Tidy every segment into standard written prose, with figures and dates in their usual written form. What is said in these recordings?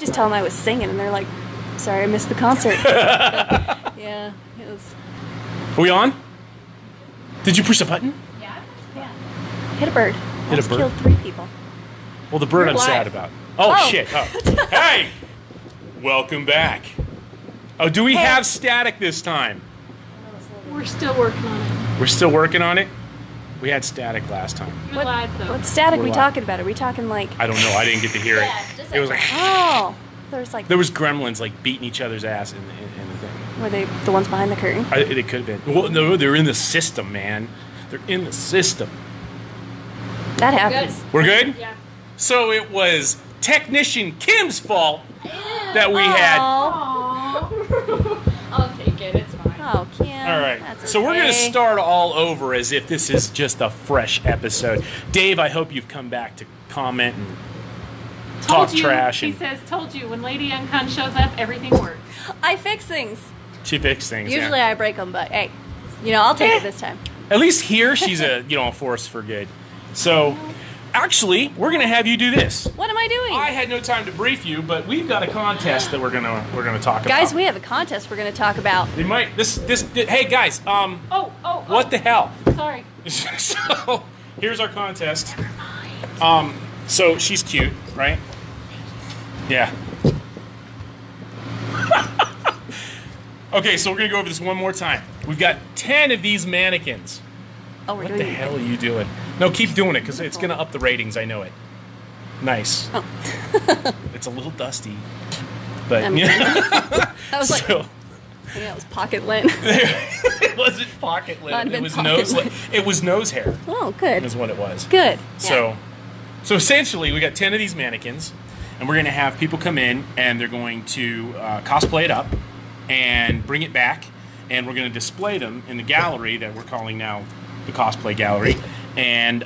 Just tell them I was singing, and they're like, sorry, I missed the concert. Yeah, it was... Are we on? Did you push a button? Yeah. Yeah. Hit a bird. Hit a bird? Killed 3 people. Well, the bird I'm sad about. Oh, shit. Oh. Hey! Welcome back. Oh, do we have static this time? We're still working on it. We're still working on it? We had static last time. What static are we talking about? Are we talking like... I don't know. I didn't get to hear it. Yeah, just it was like... Oh! There was like... There was gremlins like beating each other's ass in the thing. Were they the ones behind the curtain? It could have been. Well, no, they're in the system, man. They're in the system. That happens. Good. We're good? Yeah. So it was Technician Kim's fault that we had. I'll take it. It's fine. Oh, Kim. All right. That's okay. So we're going to start all over as if this is just a fresh episode. Dave, I hope you've come back to comment and talk trash. He says, told you, when Lady UnCon shows up, everything works. I fix things. She fixes things, usually I break them, but hey, you know, I'll take it this time. At least here, she's a, you know, a force for good. So... Actually, we're gonna have you do this. What am I doing? I had no time to brief you, but we've got a contest that we're gonna talk about. Guys, we have a contest we're gonna talk about. They might hey guys, what the hell? Sorry. So here's our contest. Never mind. So she's cute, right? Yeah. Okay, so we're gonna go over this one more time. We've got 10 of these mannequins. Oh, what the hell are you doing? No, keep doing it, because it's going to up the ratings. I know it. Nice. Oh. It's a little dusty. But, you know. I was like, yeah, it was pocket lint. It wasn't pocket lint. It was nose lint. It was nose hair. Oh, good. Is what it was. Good. So, yeah. So essentially, we got 10 of these mannequins, and we're going to have people come in, and they're going to cosplay it up and bring it back, and we're going to display them in the gallery that we're calling now the Cosplay Gallery. And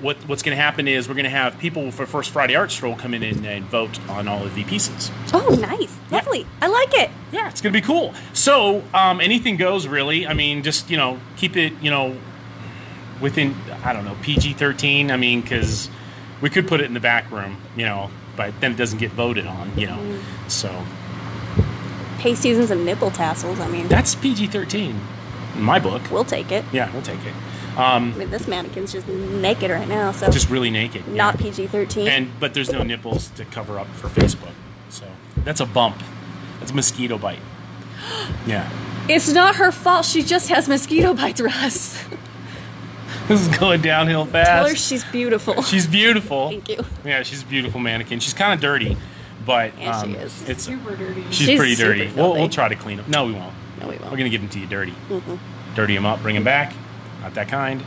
what's going to happen is we're going to have people for First Friday Art Stroll come in and vote on all of the pieces. Oh, nice. Lovely. Yeah. I like it. Yeah, it's going to be cool. So anything goes, really. I mean, just, you know, keep it, you know, within, I don't know, PG-13. I mean, because we could put it in the back room, you know, but then it doesn't get voted on, you know. Mm. So. Pasties and some nipple tassels, I mean. That's PG-13 in my book. We'll take it. Yeah, we'll take it. I mean, this mannequin's just naked right now, so just really naked. Not PG-13. But there's no nipples to cover up for Facebook, so that's a bump. That's a mosquito bite. Yeah. It's not her fault. She just has mosquito bites, Russ. This is going downhill fast. Tell her she's beautiful. She's beautiful. Thank you. Yeah, she's a beautiful mannequin. She's kind of dirty, but she is. It's super dirty. She's pretty dirty. We'll try to clean up. No, we won't. No, we won't. We're gonna give them to you dirty. Mm-hmm. Dirty them up. Bring them back. Not that kind,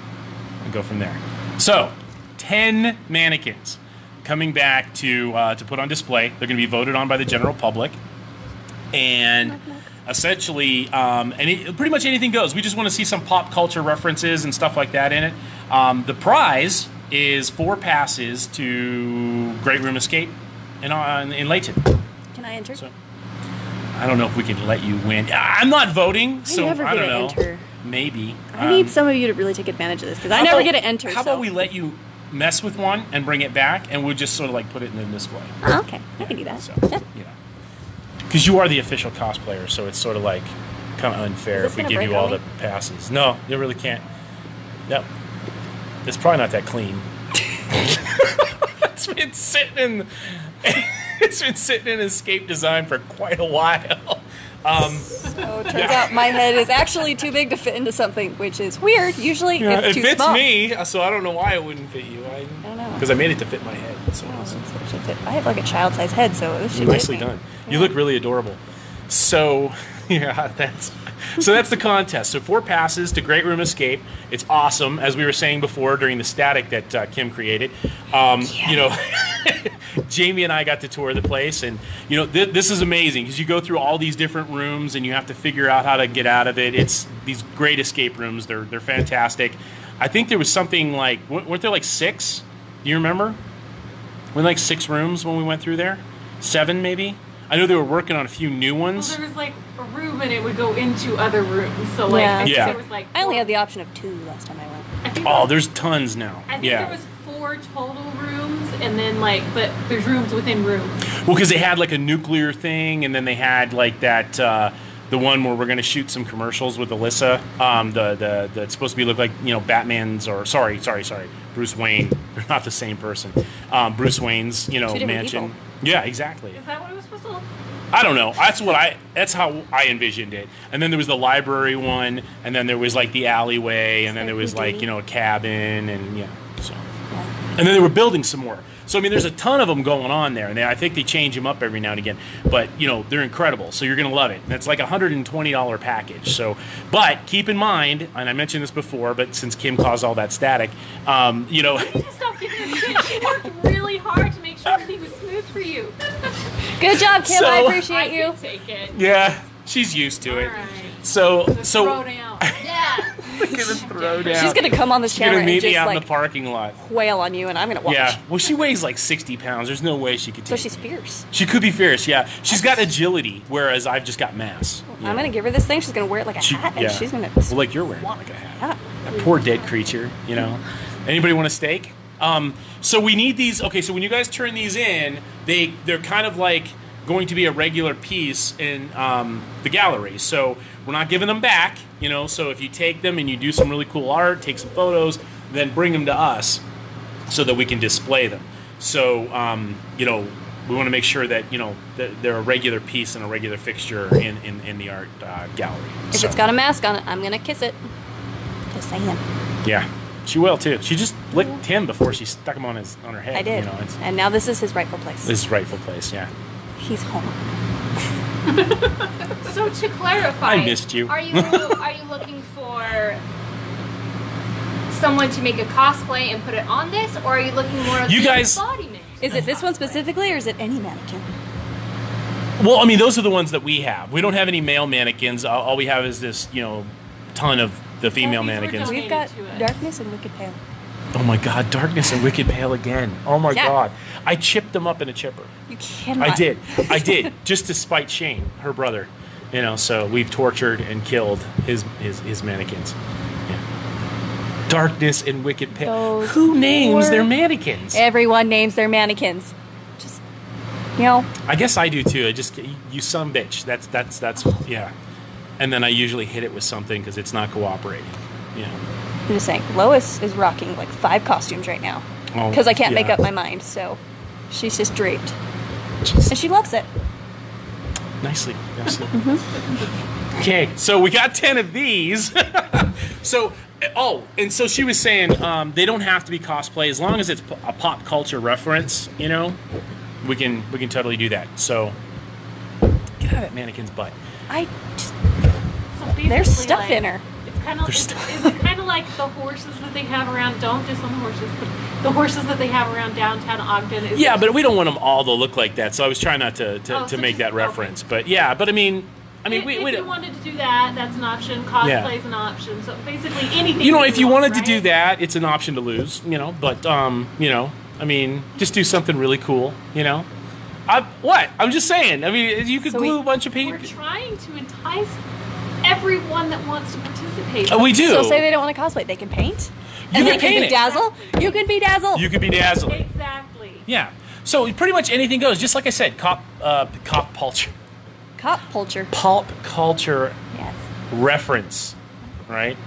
and go from there. So, 10 mannequins coming back to put on display. They're going to be voted on by the general public, and essentially, pretty much anything goes. We just want to see some pop culture references and stuff like that in it. The prize is 4 passes to Great Room Escape in Layton. Can I enter? So, I don't know if we can let you win. I'm not voting, so I don't know. Enter. Maybe. I need some of you to really take advantage of this, because I never get to enter. How about we let you mess with one and bring it back, and we'll just sort of like put it in the display. Oh, okay. Yeah, I can do that. So, you know. Because you are the official cosplayer, so it's sort of like kind of unfair if we give you all the passes. No, you really can't. No. It's probably not that clean. It's been sitting in escape design for quite a while. So it turns out my head is actually too big to fit into something, which is weird. Usually it's too small. It fits me, so I don't know why it wouldn't fit you. I don't know. Because I made it to fit my head. So it should fit. I have like a child-sized head, so it should nicely done. Yeah. You look really adorable. So yeah, that's the contest. So 4 passes to Great Room Escape. It's awesome, as we were saying before during the static that Kim created. You know, Jamie and I got to tour the place, and you know this is amazing because you go through all these different rooms and you have to figure out how to get out of it. It's these great escape rooms. They're fantastic. I think there was something like weren't there like 6? Do you remember? Weren't like 6 rooms when we went through there? 7 maybe. I know they were working on a few new ones. Well, there was like a room and it would go into other rooms. So like, yeah. There was like 4. I only had the option of 2 last time I went. There's tons now. I think there was 4 total rooms, and then like, but there's rooms within rooms. Well, because they had like a nuclear thing, and then they had like that the one where we're going to shoot some commercials with Alyssa. That's supposed to be look like, you know, Batman's, or sorry, Bruce Wayne. They're not the same person. Bruce Wayne's, you know, mansion. Evil. Yeah, exactly. Is that what it was supposed to look? I don't know. That's how I envisioned it. And then there was the library one, and then there was like the alleyway, and then there was like, you know, a cabin, and yeah. So, and then they were building some more. So I mean, there's a ton of them going on there, and I think they change them up every now and again. But you know, they're incredible, so you're gonna love it. And it's like $120 package. So, but keep in mind, and I mentioned this before, but since Kim caused all that static, you know, you need to stop giving her shit. She worked really hard to make sure everything was smooth for you. Good job, Kim. So, I appreciate you. I can take it. Yeah, she's used to it. All right. So. Throw down. Yeah. Gonna throw down. She's gonna come on this camera. She's gonna meet me out in the parking lot. Whale on you, and I'm gonna watch. Yeah. Well, she weighs like 60 pounds. There's no way she could. So she's fierce. She could be fierce. Yeah. She's got agility, whereas I've just got mass. Well, I'm gonna give her this thing. She's gonna wear it like a hat, and she's gonna. Well, like you're wearing like a hat. Yeah. That poor dead creature. You know. Anybody want a steak? So we need these. Okay, so when you guys turn these in, they're kind of like going to be a regular piece in the gallery. So we're not giving them back, you know. So if you take them and you do some really cool art, take some photos, then bring them to us so that we can display them. So you know, we want to make sure that, you know, they're a regular piece and a regular fixture in the art gallery. If it's got a mask on it, I'm gonna kiss it. Just saying. Yeah. She will too. She just licked him before she stuck him on her head. I did, you know, and now this is his rightful place. This is rightful place, yeah. He's home. So to clarify, I missed you. Are you looking for someone to make a cosplay and put it on this, or are you looking more at the embodiment? Is it this one specifically, or is it any mannequin? Well, I mean, those are the ones that we have. We don't have any male mannequins. All we have is this, you know, ton of. The female mannequins. We've got Darkness and Wicked Pale. Oh my God, Darkness and Wicked Pale again. Oh my God. I chipped them up in a chipper. You cannot. I did. I did. Just to spite Shane, her brother. You know, so we've tortured and killed his mannequins. Yeah. Darkness and Wicked Pale. Those Who names their mannequins? Everyone names their mannequins. Just, you know. I guess I do too. I just, you son bitch. That's, yeah. And then I usually hit it with something because it's not cooperating. Yeah. I'm just saying, Lois is rocking like 5 costumes right now because I can't make up my mind. So she's just draped, and she loves it. Nicely, nicely. Okay, so we got 10 of these. So she was saying they don't have to be cosplay as long as it's a pop culture reference. You know, we can totally do that. So get out of that mannequin's butt. There's stuff like, in her. It's kind of like the horses that they have around. Don't diss on the horses, but the horses that they have around downtown Ogden. Is but we don't want them all to look like that. So I was trying not to make that reference. But yeah, but I mean, if you wanted to do that, that's an option. Cosplay is an option. So basically, anything. You know, if you wanted to do that, it's an option to lose. You know, but you know, I mean, just do something really cool. You know. I'm just saying. I mean, you could glue a bunch of people. We're trying to entice everyone that wants to participate. Oh, we do. So say they don't want to cosplay, they can paint. You can bedazzle. You can bedazzle. Exactly. Yeah. So pretty much anything goes. Just like I said, cop culture. Cop culture. Pulp culture. Yes. Reference, right?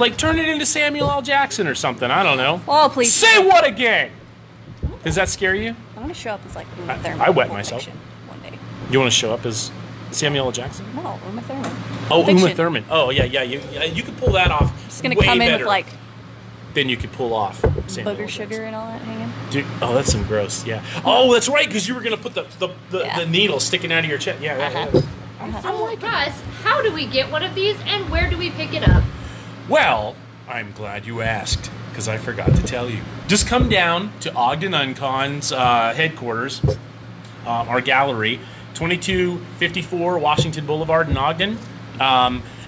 Like turn it into Samuel L. Jackson or something. I don't know. Oh, please. Say what again? Does that scare you? I want to show up as like Uma Thurman. I wet myself one day. You want to show up as Samuel L. Jackson? No, Uma Thurman. Oh, Fiction. Uma Thurman. Oh, yeah. You could pull that off. I'm just gonna come in with like. Then you could pull off Samuel Booger Sugar and all that hanging. Dude, oh, that's some gross. Yeah. Oh, that's right, because you were gonna put the needle sticking out of your chest. Yeah. So, Russ, how do we get one of these, and where do we pick it up? Well, I'm glad you asked, because I forgot to tell you. Just come down to Ogden UnCon's headquarters, our gallery, 2254 Washington Boulevard in Ogden.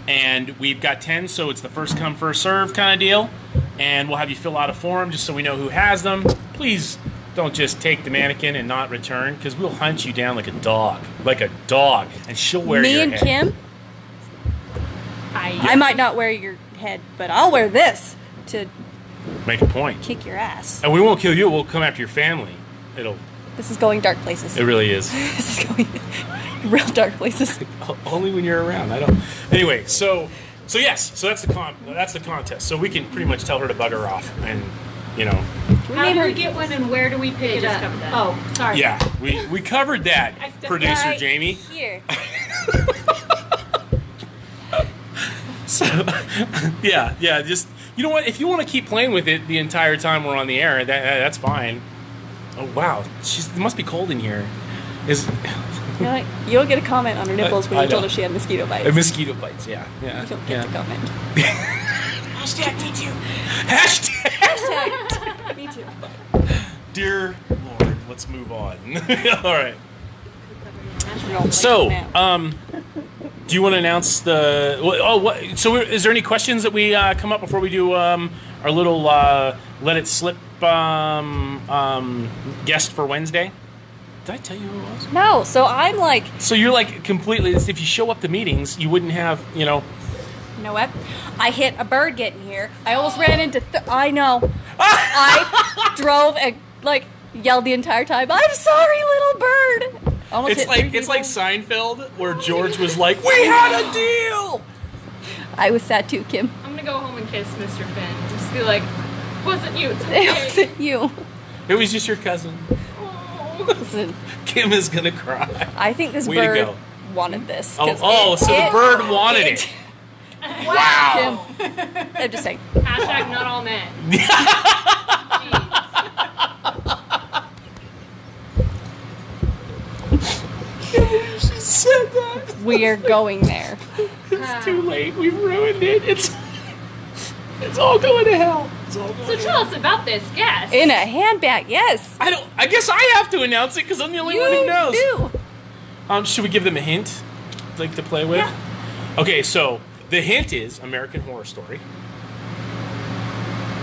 And we've got 10, so it's the first come, first serve kind of deal. And we'll have you fill out a form just so we know who has them. Please don't just take the mannequin and not return, because we'll hunt you down like a dog. Like a dog. And she'll wear your head. Me and Kim? I might not wear your head, but I'll wear this to... Make a point. Kick your ass. And we won't kill you. We'll come after your family. It'll This is going dark places. It really is. This is going real dark places. Only when you're around. I don't. Anyway, so yes, so that's the contest. So we can pretty much tell her to bugger off, and you know. How do we get one, and where do we pick it up? Oh, sorry. Yeah, we covered that, producer right Jamie. Here. So yeah, just you know what? If you want to keep playing with it the entire time we're on the air, that's fine. Oh wow, it must be cold in here. You'll get a comment on her nipples when you told her she had mosquito bites. Mosquito bites, yeah. You don't get a comment. Hashtag me too. Hashtag me too. Dear Lord, let's move on. All right. So, do you want to announce the? Oh, what? So, is there any questions that we come up before we do our little let it slip guest for Wednesday? Did I tell you who it was? No. So I'm like. So you're like completely. If you show up to meetings, you wouldn't have, you know. You know what? I hit a bird getting here. I almost ran into. I know. I drove and like yelled the entire time. I'm sorry, little bird. Almost it's like Seinfeld where George was like, "We had a deal." I was sad too, Kim. I'm gonna go home and kiss Mr. Finn. Just be like, "Wasn't you? It wasn't you. It was just your cousin." Listen, Kim is gonna cry. I think this bird wanted this. So the bird wanted it. Wow. Kim, I'm just saying. # not all men. She said that. We are going there. It's too late. We've ruined it. It's all going to hell. So tell us about this guest. In a handbag, yes. I guess I have to announce it because I'm the only one who knows. You do. Should we give them a hint, like to play with? Yeah. Okay, so the hint is American Horror Story.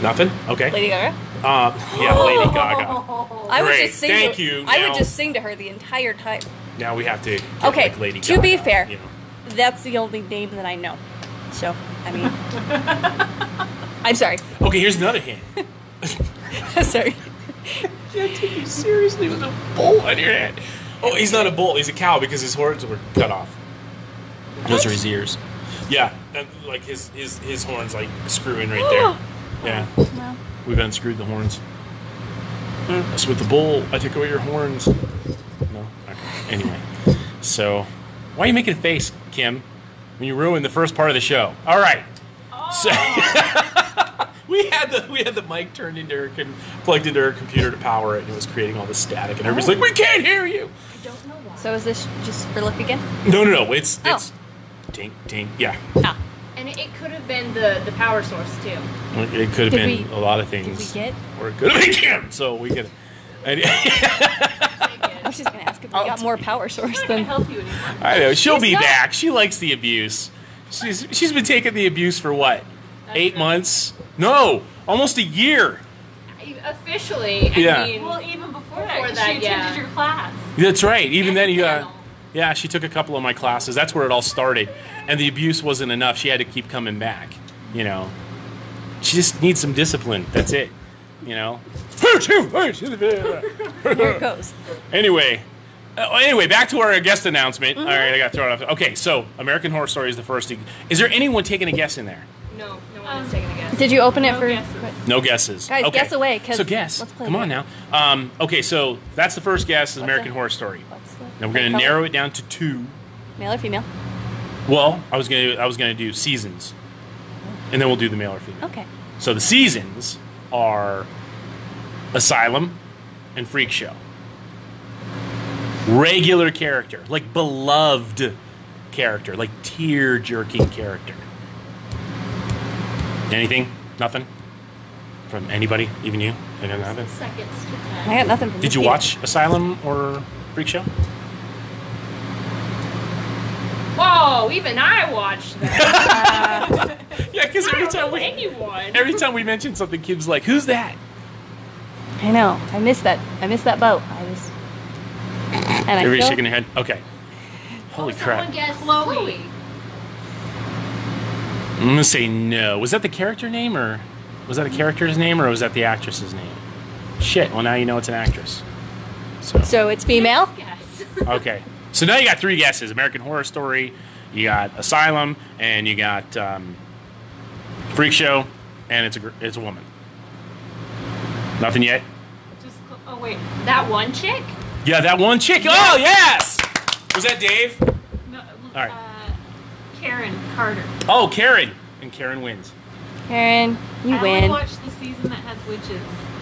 Nothing. Okay. Lady Gaga. Yeah, Lady Gaga. I would just sing. Thank you. I would just sing to her the entire time. Now we have to. Get, okay. Like, Lady Gaga, to be fair, you know. That's the only name that I know. So I mean. I'm sorry. Okay, here's another hint. Sorry. You can't take you seriously with a bowl on your head. Oh, he's not a bull. He's a cow because his horns were cut off. Those are his ears. Yeah, like his horns like screw in right there. Yeah. No. We've unscrewed the horns. So with the bull, I took away your horns. No? Okay. Anyway. So, why are you making a face, Kim, when you ruined the first part of the show? All right. So we had the mic turned into her plugged into her computer to power it, and it was creating all this static, and everybody's like, "We can't hear you." I don't know why. So is this just for luck again? No. It's tink tink. Yeah. Ah. And it could have been the power source too. It could have been a lot of things. Did we get? Or it could have been Kim. So we could. I was just gonna ask if we got more power source than help you anymore. I know she'll be back. She likes the abuse. She's been taking the abuse for what? That's 8 months? No, almost a year. Officially, I mean, well, even before that, she attended your class. That's right. Even then, she took a couple of my classes. That's where it all started, and the abuse wasn't enough. She had to keep coming back. You know, she just needs some discipline. That's it. You know. Here it goes. Anyway. Anyway, back to our guest announcement. Mm-hmm. All right, I got thrown off. Okay, so American Horror Story is the first. Is there anyone taking a guess in there? No, no one is taking a guess. Did you open it for guesses? No guesses. Guys, guess away. So guess. Let's play. Come on now. Okay, so that's the first guess is American Horror Story. Now we're going to narrow it down to two. Male or female? Well, I was going to do seasons, and then we'll do the male or female. Okay. So the seasons are Asylum and Freak Show. Regular character, like beloved character, like tear-jerking character. Anything? Nothing? From anybody? Even you? I got nothing. Seconds. I got nothing. Did you watch Asylum or Freak Show? Whoa! Even I watched that. Yeah, because every time we mention something, Kim's like, "Who's that?" I know. I missed that. I missed that boat. I was. And everybody's shaking their head. Okay. Holy crap. Someone guessed Chloe. I'm going to say no. Was that the character name or was that the actress's name? Shit. Well, now you know it's an actress. So it's female? Yes. Okay. So now you got three guesses. American Horror Story, you got Asylum, and you got Freak Show, and it's a woman. Nothing yet? Just, oh, wait. That one chick? Yeah, that one chick. Yeah. Oh, yes! Was that Dave? No. All right. Karen Carter. Oh, Karen. And Karen wins. Karen, you win. I watched the season that has witches.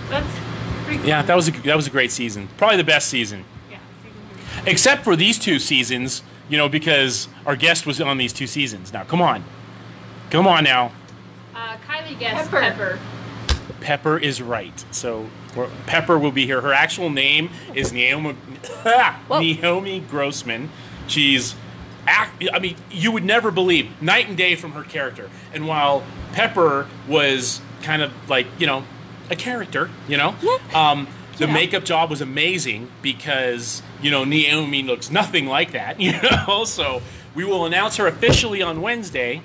That's pretty cool. Yeah, that was a great season. Probably the best season. Yeah, season 3. Except for these two seasons, you know, because our guest was on these two seasons. Now, come on. Come on now. Kylie guessed Pepper. Pepper is right. So Pepper will be here. Her actual name is Naomi Grossman. She's... I mean, you would never believe, night and day from her character. And while Pepper was kind of like, you know, a character, you know, the makeup job was amazing because, you know, Naomi looks nothing like that, you know. So we will announce her officially on Wednesday.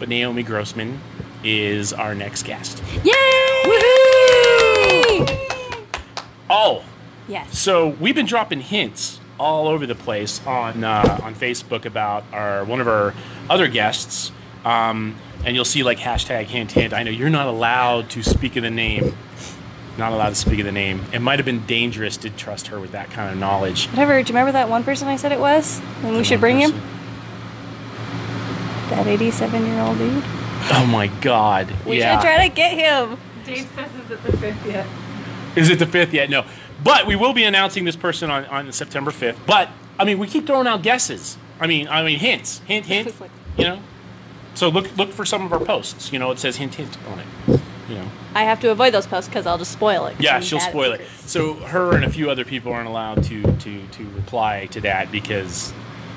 But Naomi Grossman is our next guest. Yay! Woohoo! Oh. Yes. So we've been dropping hints all over the place on Facebook about one of our other guests, and you'll see like hashtag hint hint. I know you're not allowed to speak of the name. Not allowed to speak of the name. It might have been dangerous to trust her with that kind of knowledge. Whatever. Do you remember that one person I said it was? And we should bring him. That 87-year-old dude. Oh my God. We should try to get him. Dave says, "Is it the 5th yet?" Is it the 5th yet? No. But we will be announcing this person on September 5th. But, I mean, we keep throwing out guesses. I mean, hints. Hint, hint, you know. So look for some of our posts. You know, it says hint, hint on it, you know. I have to avoid those posts because I'll just spoil it. Yeah, she'll spoil it. So her and a few other people aren't allowed to reply to that because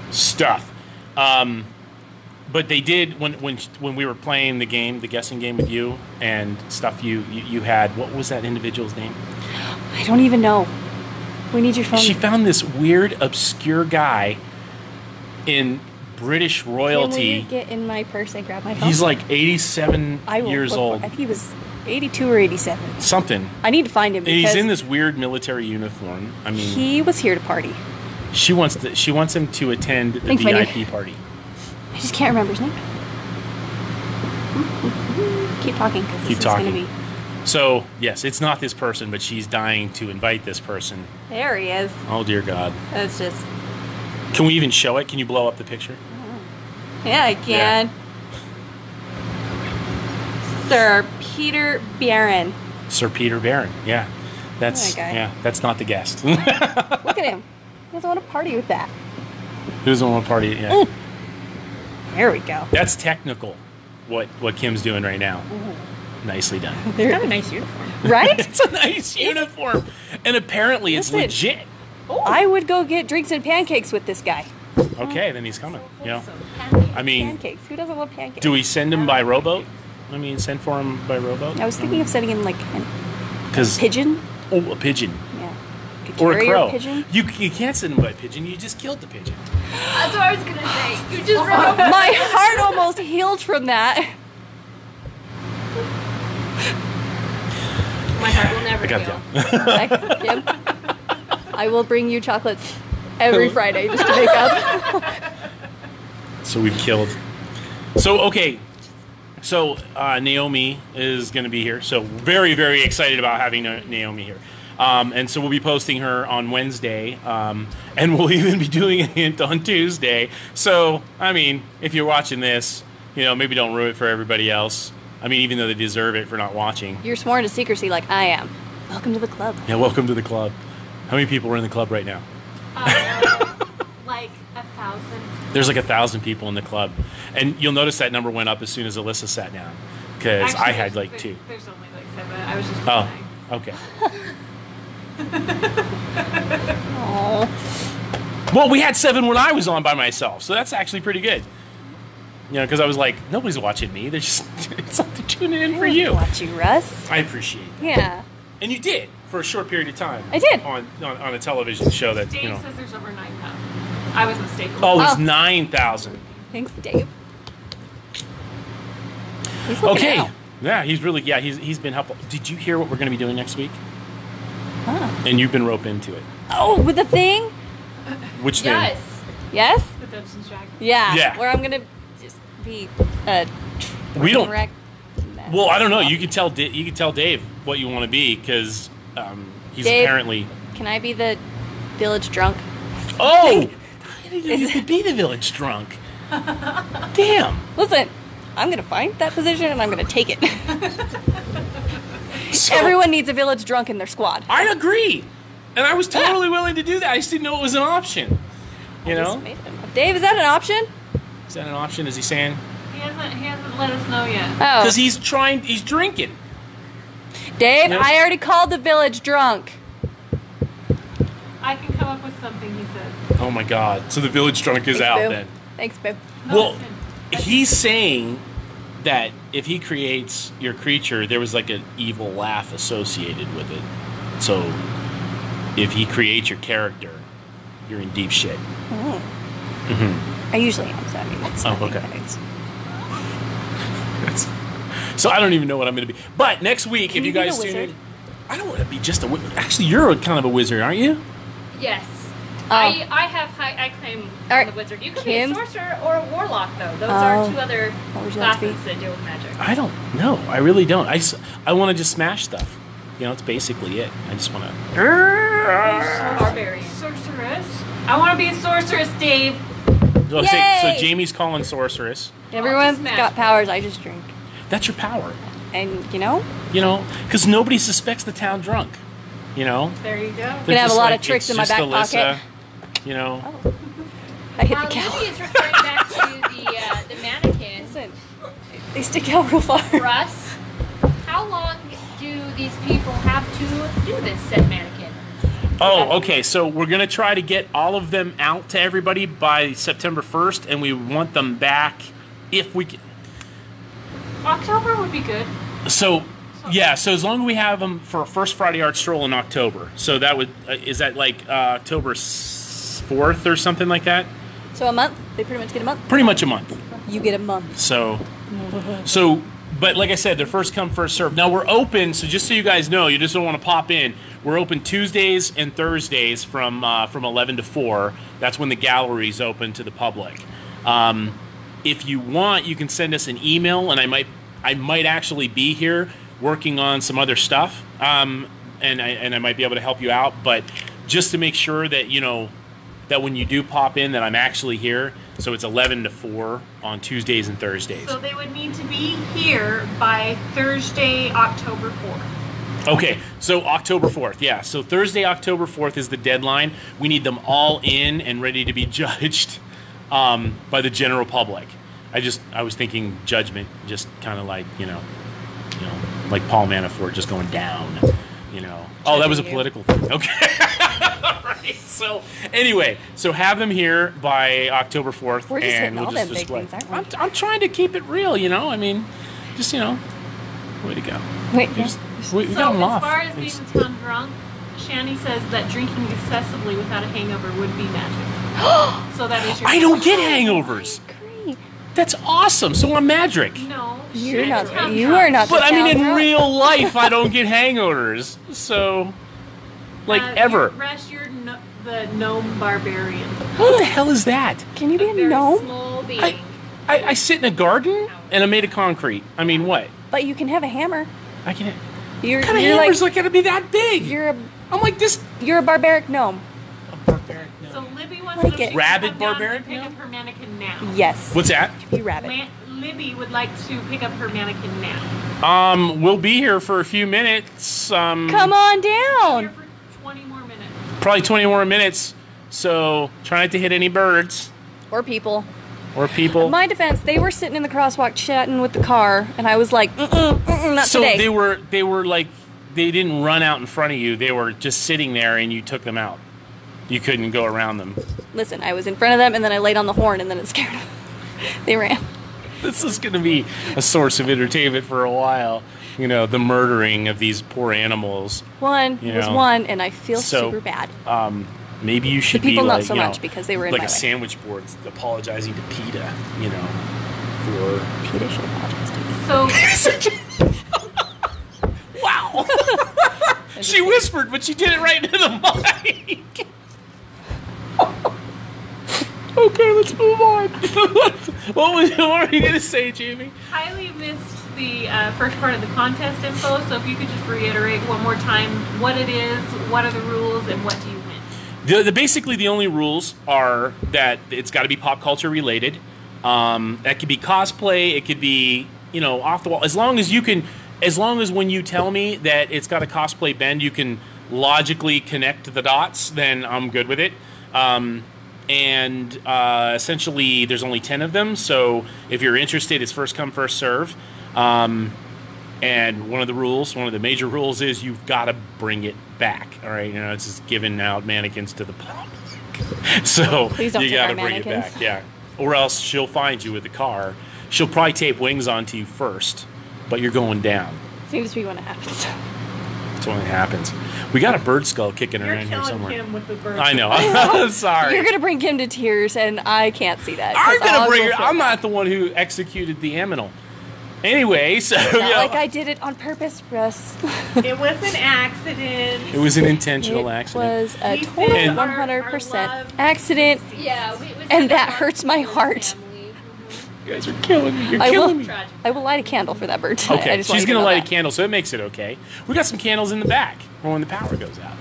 stuff. But they did, when we were playing the game, the guessing game with you and stuff you had, what was that individual's name? I don't even know. We need your phone. She found this weird, obscure guy in British royalty. Can we get in my purse and grab my phone? He's like 87 years old. I think he was 82 or 87. Something. I need to find him. Because he's in this weird military uniform. I mean, he was here to party. She wants him to attend the VIP party. I just can't remember his name. Keep talking because this is going to be... So, yes, it's not this person, but she's dying to invite this person. There he is. Oh, dear God. That's just... Can we even show it? Can you blow up the picture? Yeah, I can. Yeah. Sir Peter Baron. Sir Peter Baron, yeah. That's not the guest. Look at him. He doesn't want to party with that. He doesn't want to party, yeah. Ooh. There we go. That's technical, what Kim's doing right now. Ooh. Nicely done. It's got a nice uniform. Right? It's a nice uniform. And apparently it's legit. Ooh. I would go get drinks and pancakes with this guy. Okay, then he's coming. So I mean, pancakes. Who doesn't love pancakes? Do we send him by rowboat? I mean, send for him by rowboat? I was thinking of sending him like a pigeon. Oh, a pigeon. Yeah. Or a crow. Pigeon? You can't send him by pigeon. You just killed the pigeon. That's what I was going to say. You just rowboat. My heart almost healed from that. My heart will never heal. I will bring you chocolates every Friday just to make up. So we've killed. So, okay. So Naomi is going to be here. So very, very excited about having Naomi here. And so we'll be posting her on Wednesday. And we'll even be doing a hint on Tuesday. So, I mean, if you're watching this, you know, maybe don't ruin it for everybody else. I mean, even though they deserve it for not watching. You're sworn to secrecy like I am. Welcome to the club. Yeah, welcome to the club. How many people are in the club right now? Like 1,000. There's like 1,000 people in the club. And you'll notice that number went up as soon as Alyssa sat down. Because I had like two. There's only like 7. I was just playing. Oh, okay. Aww. Well, we had 7 when I was on by myself. So that's actually pretty good. You know, because I was like, nobody's watching me. They're just they're tuning in for you. I watch you, Russ. I appreciate it. Yeah. And you did for a short period of time. I did. On a television show that, Dave, you know. Dave says there's over 9,000. I was mistaken. Oh, there's 9,000. Thanks, Dave. He's okay. Out. Yeah, he's really, he's been helpful. Did you hear what we're going to be doing next week? Huh. And you've been roped into it. Oh, with the thing? Which thing? Yes. Yes? The Dungeons & Dragons. Yeah. Yeah. Where I'm going to just be a wreck. Well, I don't know. You could tell Dave what you want to be, because he's Dave, apparently... Can I be the village drunk? Oh! You could be the village drunk. Damn. Listen, I'm going to find that position and I'm going to take it. So, everyone needs a village drunk in their squad. I agree. And I was totally willing to do that. I just didn't know it was an option. You know? Dave, is that an option? Is that an option? Is he saying? He hasn't let us know yet. Oh. Because he's drinking. Dave, you know? I already called the village drunk. I can come up with something, he says. Oh my God. So the village drunk is out then. Thanks, babe. Well, he's saying that if he creates your creature, there was like an evil laugh associated with it. So if he creates your character, you're in deep shit. Oh. Mm-hmm. I usually am, so I mean, that's okay. So I don't even know what I'm going to be. But next week, if you guys tune in, I don't want to be just a wizard. Actually, you're a kind of a wizard, aren't you? Yes. I claim I'm a wizard. You can be a sorcerer or a warlock, though. Those are two other classes that deal with magic. I don't know. I really don't. I want to just smash stuff. You know, it's basically it. I just want to... Barbarian. Sorceress? I want to be a sorceress, Dave. Oh, so Jamie's calling sorceress. Everyone's got powers. I just drink. That's your power. And, you know? You know, because nobody suspects the town drunk. You know? There you go. I'm going to have a lot of tricks in my back pocket. You know. Oh. I hit the cow. Libby is referring back to the mannequin. Listen, they stick out real far. Russ, how long do these people have to do this said mannequin? Oh, okay. So we're going to try to get all of them out to everybody by September 1st, and we want them back if we can. October would be good. So, yeah. So as long as we have them for First Friday Art Stroll in October. So that would, is that like October 4th or something like that? So a month? They pretty much get a month? Pretty much a month. You get a month. So but like I said, they're first come, first serve. Now we're open, so just so you guys know, you just don't want to pop in. We're open Tuesdays and Thursdays from 11 to 4. That's when the gallery's open to the public. If you want, you can send us an email, and I might actually be here working on some other stuff, and I might be able to help you out. But just to make sure that you know that when you do pop in, that I'm actually here. So it's 11 to 4 on Tuesdays and Thursdays. So they would need to be here by Thursday, October 4th. Okay, so October 4th, yeah. So Thursday, October 4th is the deadline. We need them all in and ready to be judged by the general public. I was thinking judgment, just kind of like, you know, like Paul Manafort just going down, you know. Oh, that was a political thing. Okay. So anyway, so have them here by October 4th, and we'll just display. I'm trying to keep it real, you know. I mean, just you know, way to go. Wait, we got them off. As far as being town drunk, Shani says that drinking excessively without a hangover would be magic. So that is your. I don't get hangovers. That's awesome. So I'm magic. No, you're not. You are not. But I mean, in real life, I don't get hangovers. So. Like ever. Rush, you're the gnome barbarian. What the hell is that? Can you be a gnome? Small being. I sit in a garden and I'm made of concrete. I mean, what? But you can have a hammer. I can. What kind of hammer's like going to be that big? I'm like this. You're a barbaric gnome. A barbaric gnome. So Libby wants to pick up her mannequin now. Yes. What's that? Be rabid. Libby would like to pick up her mannequin now. We'll be here for a few minutes. Come on down. 20 more minutes. Probably 20 more minutes, so try not to hit any birds. Or people. Or people. In my defense, they were sitting in the crosswalk chatting with the car, and I was like, not today. So they were like, they didn't run out in front of you. They were just sitting there, and you took them out. You couldn't go around them. Listen, I was in front of them, and then I laid on the horn, and then it scared them. They ran. This is going to be a source of entertainment for a while. You know, the murdering of these poor animals. It was one, and I feel super bad. Maybe you should be like, you know, because they were in like a sandwich board apologizing to PETA, you know, for... PETA should apologize to me. So... Wow! She whispered, but she did it right into the mic. Okay, let's move on. What were you going to say, Jamie? Highly missed the first part of the contest info, so if you could just reiterate one more time what it is, what are the rules, and what do you win? Basically, the only rules are that it's got to be pop culture related. That could be cosplay. It could be, you know, off the wall. As long as you can, as long as when you tell me that it's got a cosplay bend, you can logically connect the dots, then I'm good with it. Essentially, there's only 10 of them. So if you're interested, it's first come, first serve. And one of the rules, one of the major rules is you've got to bring it back. All right. You know, it's just giving out mannequins to the public. So you got to bring it back. Yeah. Or else she'll find you with the car. She'll probably tape wings onto you first, but you're going down. Seems to be when it happens. That's when it happens. We got a bird skull kicking around here somewhere. You're killing Kim with the bird skull. I know. I'm sorry. You're going to bring Kim to tears, and I can't see that. I'm going to bring her. I'm not the one who executed the aminal. Anyway, so... It's not like I did it on purpose, Russ. It was an accident. It was an intentional accident. It was a total 100% accident. Yeah, and that hurts my heart. You guys are killing me. You're killing me. I will light a candle for that bird tonight. Okay, she's going to light a candle, so it makes it okay. We got some candles in the back for when the power goes out.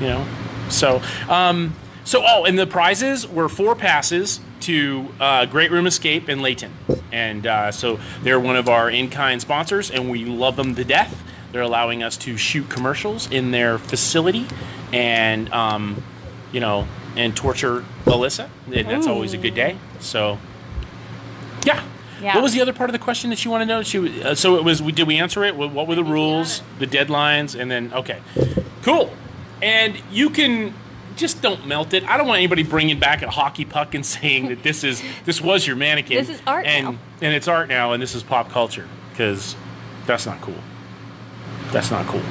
You know? So, and the prizes were 4 passes to Great Room Escape in Layton. And so they're one of our in-kind sponsors, and we love them to death. They're allowing us to shoot commercials in their facility and, you know, and torture Melissa. And that's always a good day. So, yeah. What was the other part of the question that you want to know? So it was, did we answer it? What were the rules, the deadlines, and then, okay. Cool. And you can... Just don't melt it. I don't want anybody bringing back a hockey puck and saying that this was your mannequin. This is art now. And it's art now, and this is pop culture, because that's not cool. That's not cool.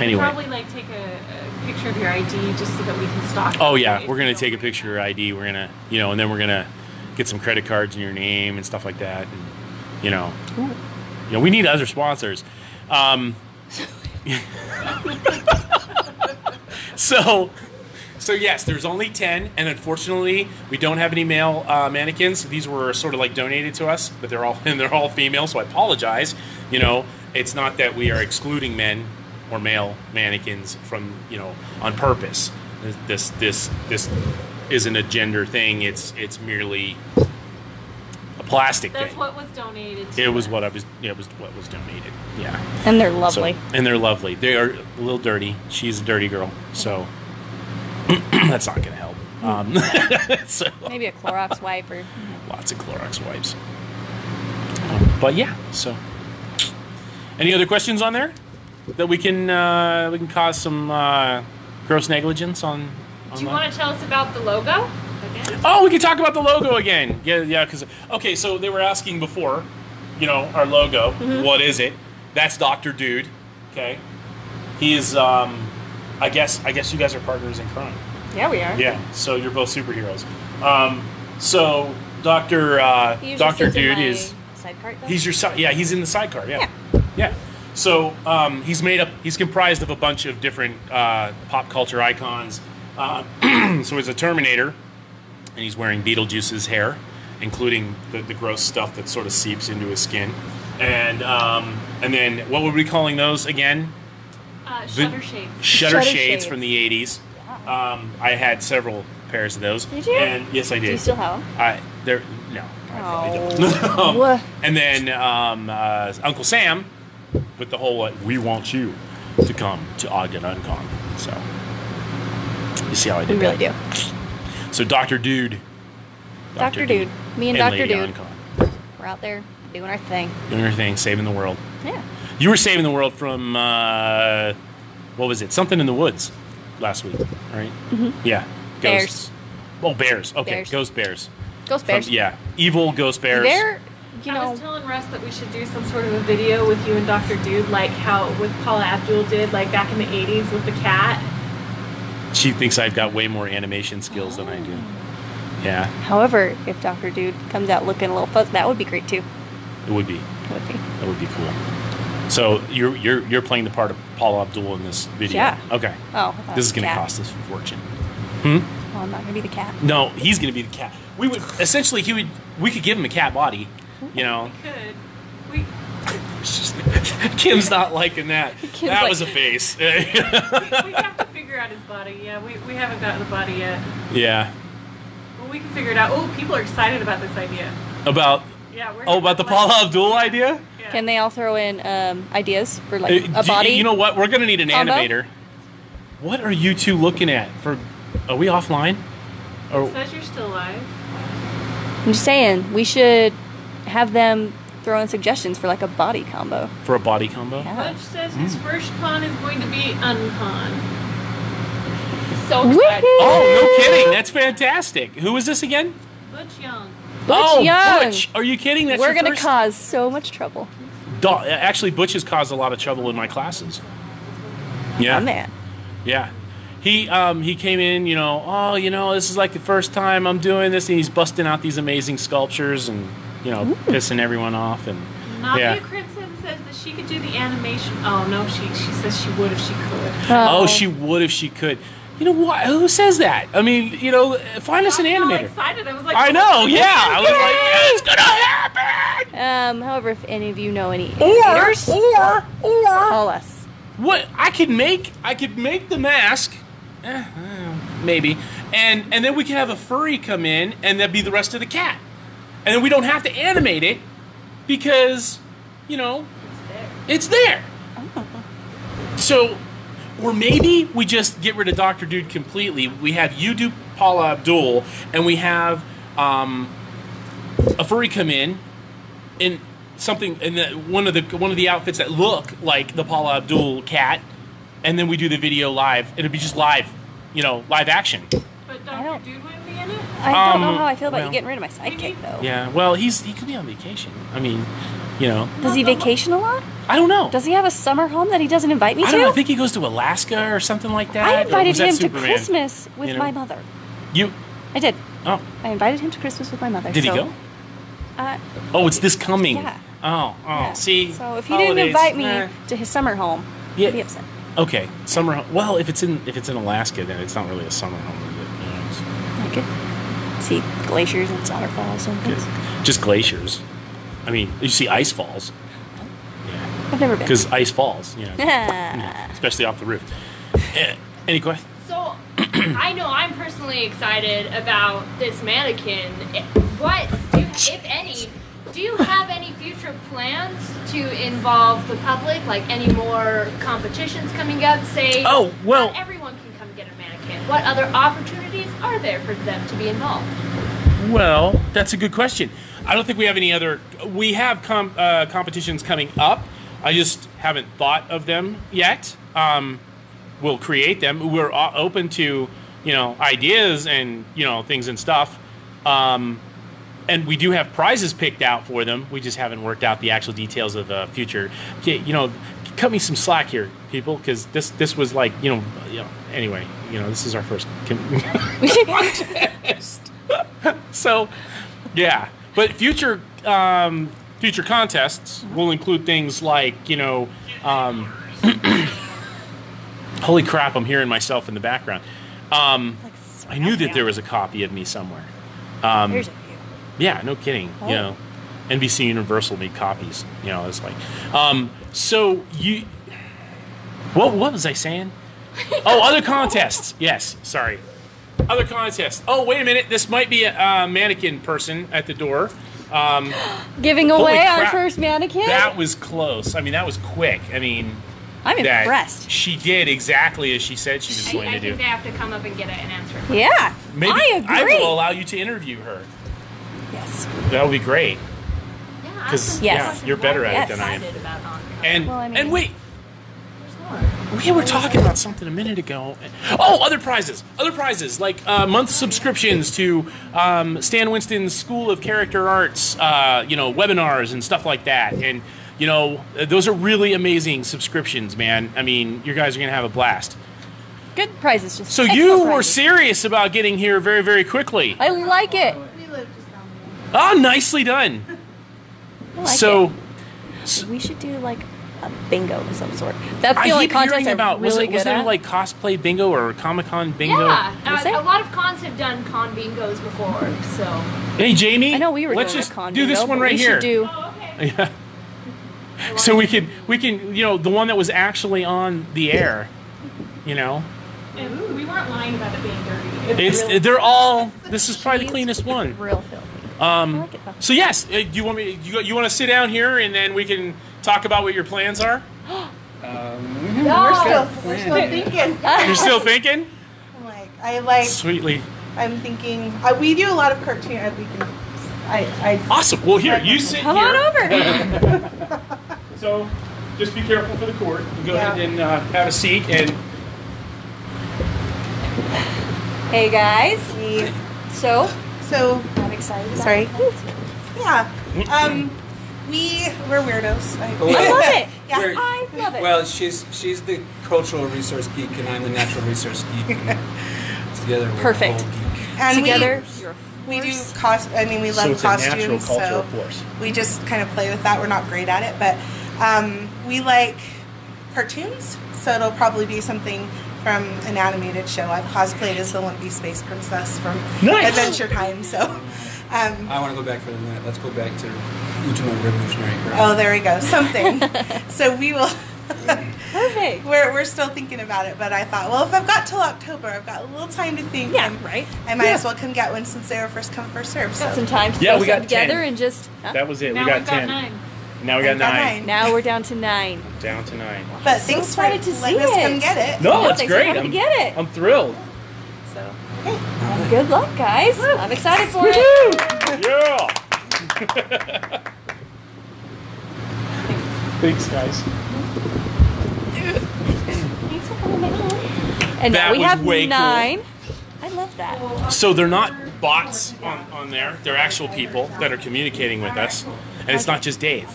Anyway. Probably like take a picture of your ID just so that we can stalk. Oh yeah, we're gonna take a picture of your ID. We're gonna, you know, and then we're gonna get some credit cards in your name and stuff like that. And, you know, cool. You know, we need other sponsors. So yes, there's only 10, and unfortunately, we don't have any male mannequins. These were sort of like donated to us, but they're all female. So I apologize. You know, it's not that we are excluding men or male mannequins from, you know, on purpose. This isn't a gender thing. It's merely a plastic thing. That's what was donated. It was what was donated. Yeah. And they're lovely. They are a little dirty. She's a dirty girl. So that's not going to help. So, maybe a Clorox wipe or... Lots of Clorox wipes. But yeah, so... Any other questions on there? That we can cause some gross negligence on... Do you want to tell us about the logo? Okay. Oh, we can talk about the logo again. Yeah, because... Okay, so they were asking before, you know, our logo. Mm-hmm. What is it? That's Dr. Dude, okay? He's, I guess you guys are partners in crime. Yeah, we are. Yeah, so you're both superheroes. So Dr. Dude is... Sidecar, though? He's in the sidecar, yeah. So he's comprised of a bunch of different pop culture icons. So he's a Terminator, and he's wearing Beetlejuice's hair, including the gross stuff that sort of seeps into his skin. And then what were we calling those again? Shutter shades. Shutter shades from the 80s. Yeah. I had several pairs of those. Did you? And yes, I did. Do you still have them? No, I probably don't. And then Uncle Sam with the whole "We want you to come to Ogden UnCon." So you see how I did that? We really do. So Dr. Dude. Me and Dr. Lady Dude. UnCon. We're out there. Doing our thing, saving the world. Yeah. You were saving the world from, what was it? Something in the woods last week, right? Mm-hmm. Yeah. Ghosts. Bears. Oh, bears. Okay, bears. Ghost bears. Evil ghost bears. I was telling Russ that we should do some sort of a video with you and Dr. Dude, like how with Paula Abdul did, like back in the 80s with the cat. She thinks I've got way more animation skills than I do. Yeah. However, if Dr. Dude comes out looking a little fuzzy, that would be great, too. It would be. That would be cool. So you're playing the part of Paula Abdul in this video. Yeah. Okay. Oh. This is going to cost us a fortune. Hmm. Well, I'm not going to be the cat. No, he's going to be the cat. We would essentially we could give him a cat body, you know. We could. Kim's not liking that. Kim's that like, was a face. we have to figure out his body. Yeah, we haven't gotten the body yet. Yeah. Well, we can figure it out. Oh, people are excited about this idea. About. Yeah. We're about the Paula Abdul idea. Yeah. Can they all throw in ideas for like a body? You know what? We're gonna need an animator. What are you two looking at? For are we offline? Or it says you're still live. I'm just saying we should have them. Throw in suggestions for like a body combo. For a body combo? Yeah. Butch says his first con is going to be uncon. So excited. Oh, no kidding. That's fantastic. Who is this again? Butch Young. Butch. Are you kidding? That's We're going to cause so much trouble. Actually, Butch has caused a lot of trouble in my classes. Yeah. I'm mad. Yeah. He came in, you know, oh, you know, this is like the first time I'm doing this, and he's busting out these amazing sculptures and... You know, ooh. Pissing everyone off, and Navia Crimson says that she could do the animation. Oh no, she says she would if she could. Oh, she would if she could. You know what? Who says that? I mean, you know, find us an animator. I was excited. I was like, I know, yeah. I was like, yeah, it's gonna happen. However, if any of you know any animators, or call us. What I could make the mask. Maybe, and then we could have a furry come in, and that'd be the rest of the cat. And then we don't have to animate it because, you know, it's there. Oh. So, or maybe we just get rid of Dr. Dude completely. We have you do Paula Abdul, and we have a furry come in something in one of the outfits that look like the Paula Abdul cat, and then we do the video live. It'll be just live, you know, live action. But Dr. Dude wouldn't be in it? I don't know how I feel about you getting rid of my sidekick, though. Yeah, well, he could be on vacation. I mean, you know. Does he vacation a lot? I don't know. Does he have a summer home that he doesn't invite me to? I don't know. I think he goes to Alaska or something like that. I invited him to Christmas with my mother. You? I did. Oh. I invited him to Christmas with my mother. Did he go? Oh, it's this coming. Yeah. Oh, see. So if he didn't invite me to his summer home, I'd be upset. Okay, summer home. Well, if it's in Alaska, then it's not really a summer home. See glaciers and waterfalls and things. Just glaciers. I mean, you see ice falls. Yeah. I've never been. Because ice falls, you know, especially off the roof. Any questions? So, I know I'm personally excited about this mannequin. What, if any, do you have any future plans to involve the public? Like any more competitions coming up? Say, oh, well, not everyone can come get a mannequin. What other opportunities are there for them to be involved? Well, that's a good question. I don't think we have any other. We have competitions coming up. I just haven't thought of them yet. We'll create them. We're open to, you know, ideas and, you know, things and stuff. And we do have prizes picked out for them. We just haven't worked out the actual details of the future. You know, cut me some slack here, people, because this was like, you know anyway, you know, this is our first contest. So, yeah. But future contests will include things like, you know, holy crap, I'm hearing myself in the background. I knew that there was a copy of me somewhere. Here's a few. Yeah, no kidding. Oh. You know, NBC Universal made copies. You know, it's like, so you. What was I saying? Oh, other contests. Yes, sorry. Other contests. Oh, wait a minute. This might be a mannequin person at the door. Giving away our first mannequin? That was close. I mean, that was quick. I mean, I'm impressed. She did exactly as she said she was going to do. I think they have to come up and get it and answer it. Yeah, maybe I agree. I will allow you to interview her. Yes. That would be great. Yeah, because you're better at it than I am. And wait. We were talking about something a minute ago. Oh, other prizes like month subscriptions to Stan Winston's School of Character Arts, you know, webinars and stuff like that. And you know, those are really amazing subscriptions, man. I mean, you guys are gonna have a blast. Good prizes. Just so you were serious about getting here very, very quickly. I like it. Oh, nicely done. I like it. So we should do like a bingo of some sort. That's the only contest I'm about. Really good at. Was there like cosplay bingo or Comic-Con bingo? Yeah, a lot of cons have done con bingos before. So hey, Jamie, I know we were let's doing just a con do bingo, this one right here. Do, oh, okay. Yeah. So we can the one that was actually on the air, you know. And ooh, we weren't lying about it being dirty. They're all. This is probably the cleanest one. Real filthy. So yes, do you want me? You want to sit down here and then we can talk about what your plans are? No, we're still thinking. You're still thinking? Sweetly. I'm thinking. We do a lot of cartoon. Awesome. Well, here you sit. Come on over. So, just be careful for the cord. Go ahead and have a seat and. Hey guys. So I'm excited. Sorry. Yeah. We're weirdos. I love it. Yeah, I love it. Well, she's the cultural resource geek and I'm the natural resource geek. And together we're perfect. The whole geek. And together we do we love costumes. So it's a natural cultural force. We just kind of play with that. We're not great at it, but we like cartoons, so it'll probably be something from an animated show. I've cosplayed as the Lumpy Space Princess from Adventure Time, so... I want to go back for a minute. Let's go back to Utah Revolutionary. Oh, there we go. Something. So we will... Perfect. We're still thinking about it, but I thought, well, if I've got till October, I've got a little time to think. Yeah, right. I might as well come get one since they were first come, first serve. So. Got some time to we got together 10. And just... Huh? That was it. Now we got 10. Now we got 9. Now we're down to 9. Down to 9. But thanks excited to see us come get it. No, that's great. I'm get it. I'm thrilled. So, hey, good luck, guys. I'm excited for it. Yeah. Thanks, guys. Thanks for coming in. And now we have 9. Cool. I love that. So they're not bots on there. They're actual people that are communicating with us. And it's not just Dave,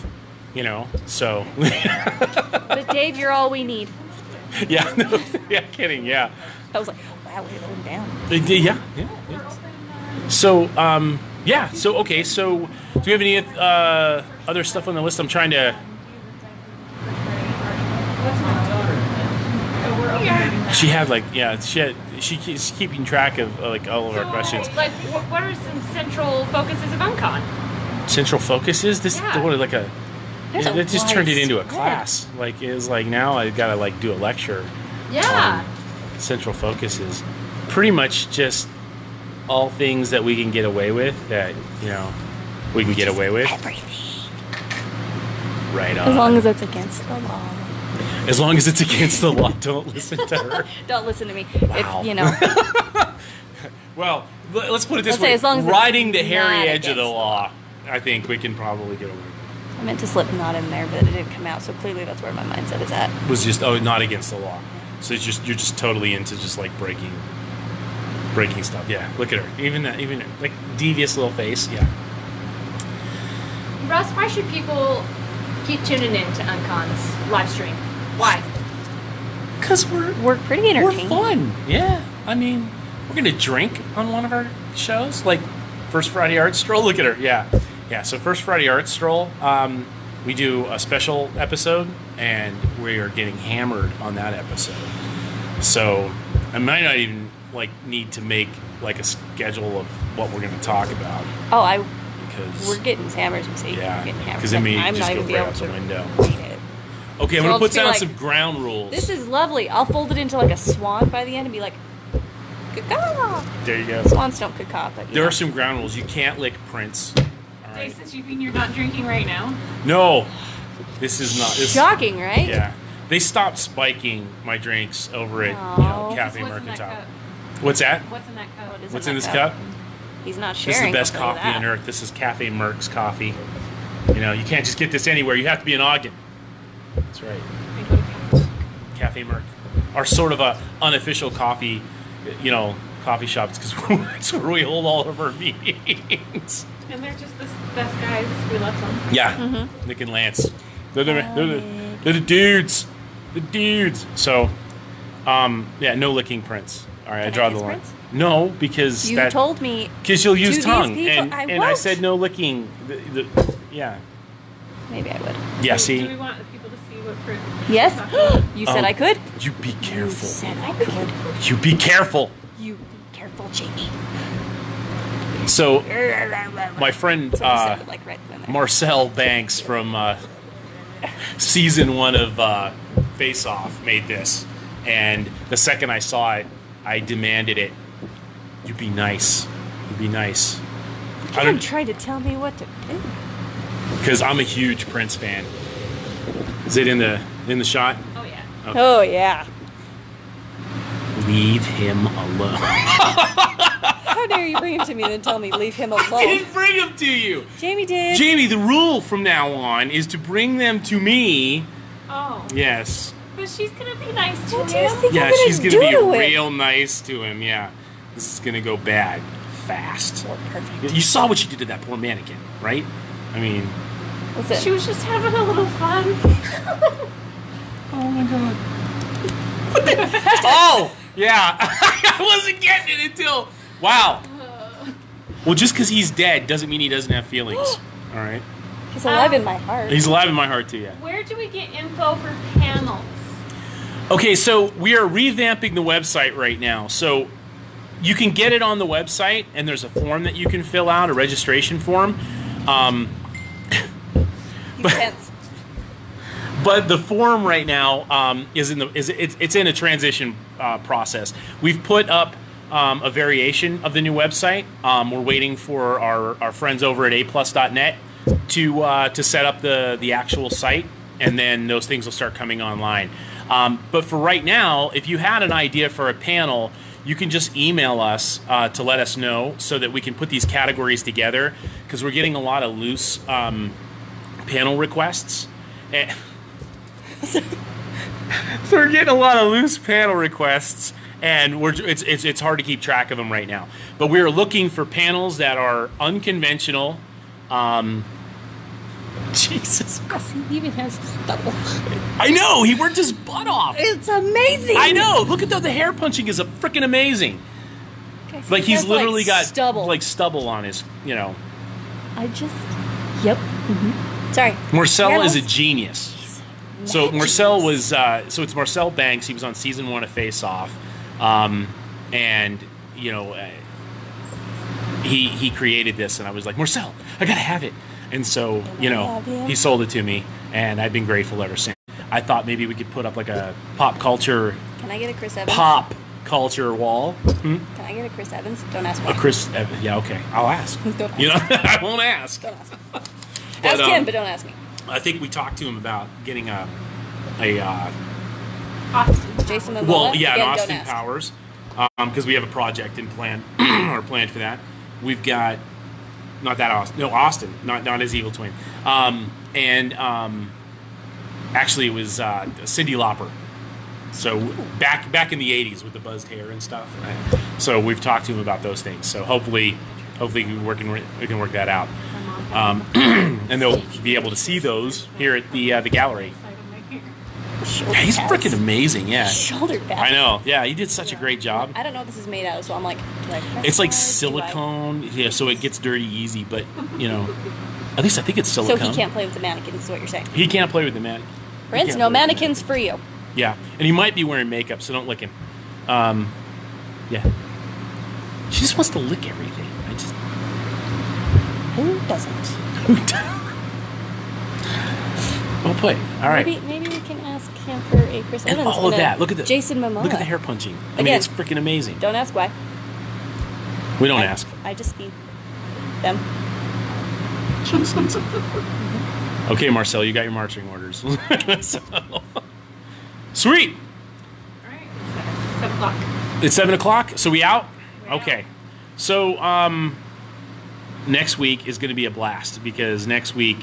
so. But Dave, you're all we need. Yeah, no, yeah, kidding, yeah. I was like, wow, we're going down. Yeah. So, so do we have any other stuff on the list? I'm trying to. She had she's keeping track of all of our questions. What are some central focuses of UnCon? Central focus is this it just turned it into a class. Yeah. Now I gotta do a lecture. Yeah. Central focus is pretty much just all things that we can get away with everything. Right on. As long as it's against the law. As long as it's against the law, don't listen to her. Don't listen to me. Wow. Well, let's put it this way. As long as riding the hairy edge of the law. I think we can probably get away with it. I meant to slip "not" in there, but it didn't come out, so clearly that's where my mindset is at. It was just, not against the law. So it's just, you're just totally into just, breaking stuff. Yeah, look at her. Even devious little face, yeah. Russ, why should people keep tuning in to UnCon's live stream? Why? Because we're pretty entertaining. We're fun, yeah. We're going to drink on one of our shows, First Friday Art Stroll. Look at her. Yeah. So First Friday Art Stroll, we do a special episode, and we are getting hammered on that episode. So I might not even need to make a schedule of what we're going to talk about. Oh, we're getting hammered. You see, yeah, because I mean, just go right out the window. Okay, I'm going to put down some ground rules. This is lovely. I'll fold it into a swan by the end and be like. There you go. Swans don't caca, but there are some ground rules. You can't lick prints. All right. Since you mean you're not drinking right now? No, this is not. Shocking, right? Yeah, they stopped spiking my drinks over at Cafe Mercantile. What's that? What's in that cup? What's in this cup? He's not sharing. This is the best coffee on earth. This is Cafe Merc's coffee. You can't just get this anywhere. You have to be in Ogden. That's right. Cafe Merc, our sort of a unofficial coffee. Coffee shops, because that's where we hold all of our meetings. And they're just the best guys. We love them. Yeah. Mm-hmm. Nick and Lance. They're the dudes. The dudes. So, no licking prints. All right, I draw the line. Prints? No, because you told me. Because you'll use tongue. And I said no licking. Maybe I would. Yeah, see? Do we want people to see bulletproof. Yes. You said I could. You be careful. You said I could. You be careful. You be careful, Jamie. So, my friend Marcel Banks from season 1 of Face Off made this, and the second I saw it, I demanded it. You be nice. You be nice. You can't try to tell me what to do. Because I'm a huge Prince fan. Is it in the shot? Oh yeah. Okay. Oh yeah. Leave him alone. How dare you bring him to me and then tell me leave him alone? I didn't bring him to you. Jamie did. Jamie, the rule from now on is to bring them to me. Oh. Yes. But she's gonna be nice to him. Yeah, she's gonna be real nice to him. Yeah. This is gonna go bad fast. Oh, perfect. You saw what she did to that poor mannequin, right? I mean, she was just having a little fun. Oh my god. What the? Oh, yeah. I wasn't getting it until. Wow. Well, just because he's dead doesn't mean he doesn't have feelings. All right. He's alive in my heart. He's alive in my heart, too, yeah. Where do we get info for panels? Okay, so we are revamping the website right now. So you can get it on the website, and there's a form that you can fill out, a registration form. But the form right now is in the it's in a transition process. We've put up a variation of the new website. We're waiting for our friends over at aplus.net to set up the actual site, and then those things will start coming online. But for right now, if you had an idea for a panel, you can just email us to let us know so that we can put these categories together, because we're getting a lot of loose panel requests. So we're getting a lot of loose panel requests, and it's hard to keep track of them right now. But we are looking for panels that are unconventional. Jesus Christ, he even has stubble. I know, he worked his butt off. It's amazing. I know. Look at the hair punching is a freaking amazing. Okay, so like he's literally got stubble. Like stubble on his, you know. I just, yep. Mm-hmm. Sorry. Marcel is a genius. So Marcel was, so it's Marcel Banks. He was on season 1 of Face Off, and you know, he created this, and I was like, Marcel, I gotta have it. And so, you know, he sold it to me, and I've been grateful ever since. I thought maybe we could put up like a pop culture. Can I get a Chris Evans? Pop culture wall. Hmm? Can I get a Chris Evans? Don't ask me. A Chris Evans? Yeah, okay. I'll ask. Don't ask. You know, I won't ask. Don't ask me. Ask him, but don't ask me. I think we talked to him about getting a Austin. Jason Momoa. Well, yeah, an Austin Powers, because we have a project in plan or planned for that. We've got. Not that Austin. No, Austin. Not his evil twin. Actually, it was Cyndi Lauper. So back in the '80s with the buzzed hair and stuff. Right? So we've talked to him about those things. So hopefully we can work that out. And they'll be able to see those here at the gallery. Yeah, he's freaking amazing, yeah. Shoulder pads. I know, yeah. He did such a great job. I don't know what this is made out of, so I'm like, it's like silicone, yeah. So it gets dirty easy, but you know, at least I think it's silicone. So he can't play with the mannequins, is what you're saying? He can't play with the mannequin. Prince, no mannequins for you. Yeah, and he might be wearing makeup, so don't lick him. Yeah. She just wants to lick everything. I just. Who doesn't? Who doesn't? Well played. All right. Maybe we can. For a Chris Evans and all of that. Look at the Jason Momoa. Look at the hair punching. I mean, it's freaking amazing. Don't ask why. We don't ask. I just see them. Okay, Marcel, you got your marching orders. So. Sweet. All right, it's 7 o'clock. It's 7 o'clock. So we out? We're okay. Out. So next week is going to be a blast, because next week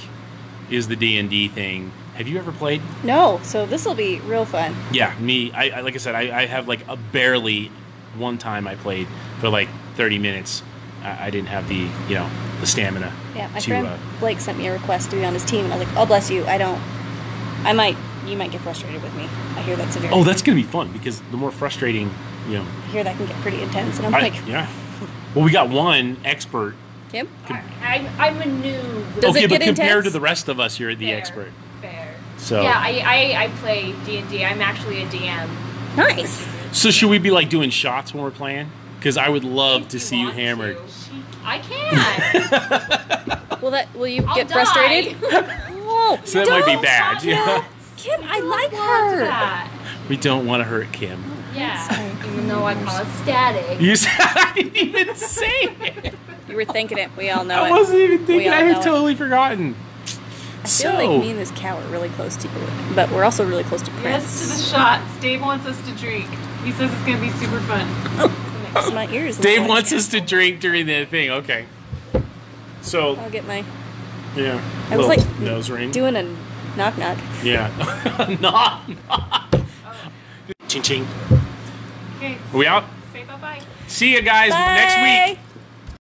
is the D&D thing. Have you ever played? No, so this will be real fun. Yeah, me. I like I said, I have like a barely one time I played for like 30 minutes. I didn't have the the stamina. Yeah, my friend Blake sent me a request to be on his team, and I was like, oh bless you, I don't. You might get frustrated with me. I hear that's severe. Oh, that's gonna be fun, because the more frustrating, I hear that can get pretty intense, and I'm like, yeah. Well, we got one expert. Kim, I'm a noob. Does it get intense? Compared to the rest of us, you're the expert. So yeah, I play D&D. I'm actually a DM. Nice. So should we be like doing shots when we're playing? Because I would love to see you hammered. I can. Will you get frustrated? Whoa, so that might be bad. Yeah. Kim, I like her. That. We don't want to hurt Kim. Yeah. Even though I call it static. I didn't even say it. You were thinking it. We all know it. I wasn't even thinking. I had totally forgotten. I feel like me and this cow are really close to you, but we're also really close to Prince. Yes to the shots. Dave wants us to drink. He says it's going to be super fun. My ears. Dave wants us to drink during the thing. Okay. So I'll get my. Yeah. I was like nose ring. Doing a knock knock. Yeah. Knock knock. Oh. Ching ching. Okay. Are we out? Say bye bye. See you guys next week.